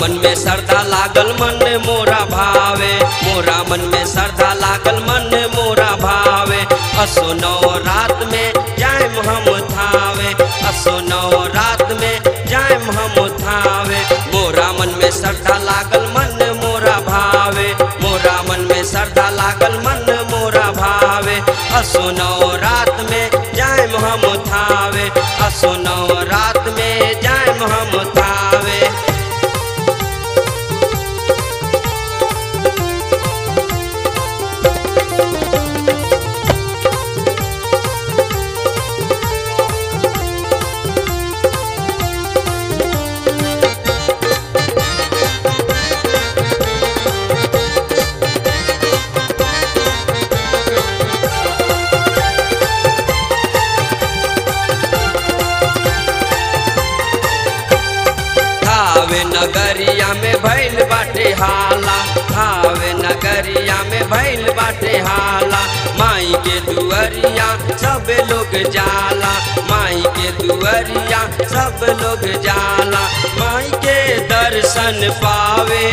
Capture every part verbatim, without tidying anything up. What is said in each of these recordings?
मन में श्रद्धा लागल मन मोरा भावे, मोरा मन में श्रद्धा लागल मन मोरा भावे। असो नवरात में जायम हम थावे, असो नवरात में जायम हम थावे। मोरा मन में श्रद्धा लागल मन मोरा भावे, मोरा मन में श्रद्धा लागल मन मोरा भावे। असो नवरात में जायम हम थावे, असो नवरात में जायम हम थावे। थावे नगरिया में भैल बाटे हाला, थावे नगरिया में भैल बाटे हाला। माई के दुअरिया सब लोग जाला, माई के दुअरिया सब लोग जाला। माई के दर्शन पावे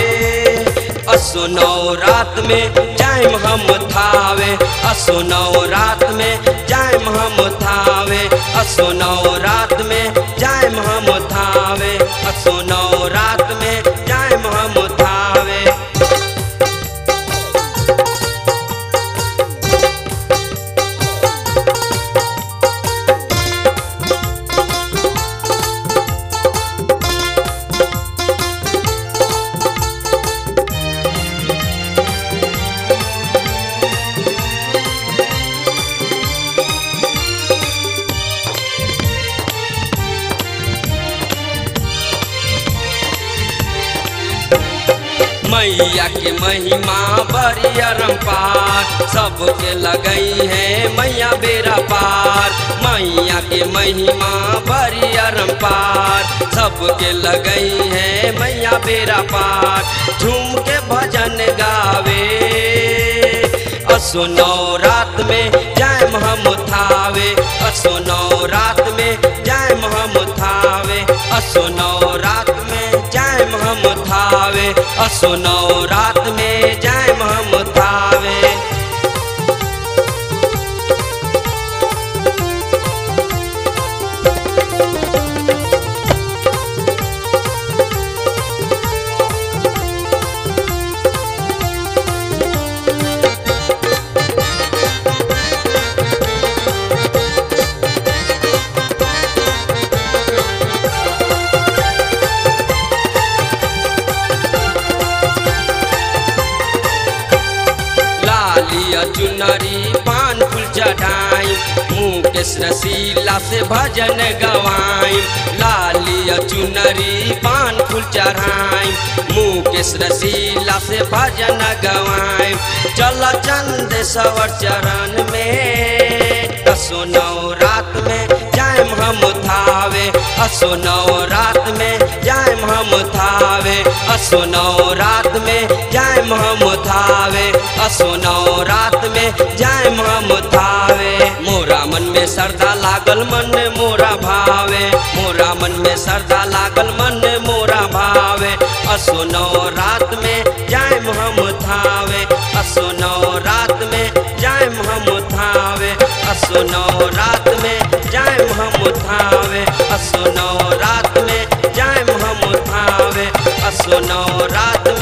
असो नवरात में जायम हम थावे, असो नवरात में जायम हम थावे। असो नवरात में जायम हम थावे, असो नवरात में जायम हम थावे। मैया के महिमा बड़ी अरंपार, सबके लगई है मैया बेरा पार। मैया के महिमा बड़ी अरंपार, सबके लगई है मैया बेरा पार। झूम के भजन गावे असो नवरात में जायम हम थावे, असो नवरात में जायम हम थावे। असो नवरात में जायम हम थावे, असो नवरात में जायम हम थावे। चुनरी पान फूल चढ़ाई, मुँह के रसीला से भजन गवाई। लालिया चुनरी पान फूल चढ़ाई, मुँह के रसीला से भजन गवाई। चल चंद सवर चरण में असो नवरात में जायम हम थावे, असो नवरात में जायम हम थावे। असो नवरात में जायम हम थावे, असो नवरात में जायम हम थावे। मोरा मन में श्रद्धा लागल मन मोरा भावे, मोरा मन में श्रद्धा लागल मन मोरा भावे। असो नवरात में जायम हम थावे, असो नवरात में जायम हम थावे। असो नवरात में जायम हम थावे, असो नवरात में जायम हम थावे। असो नवरात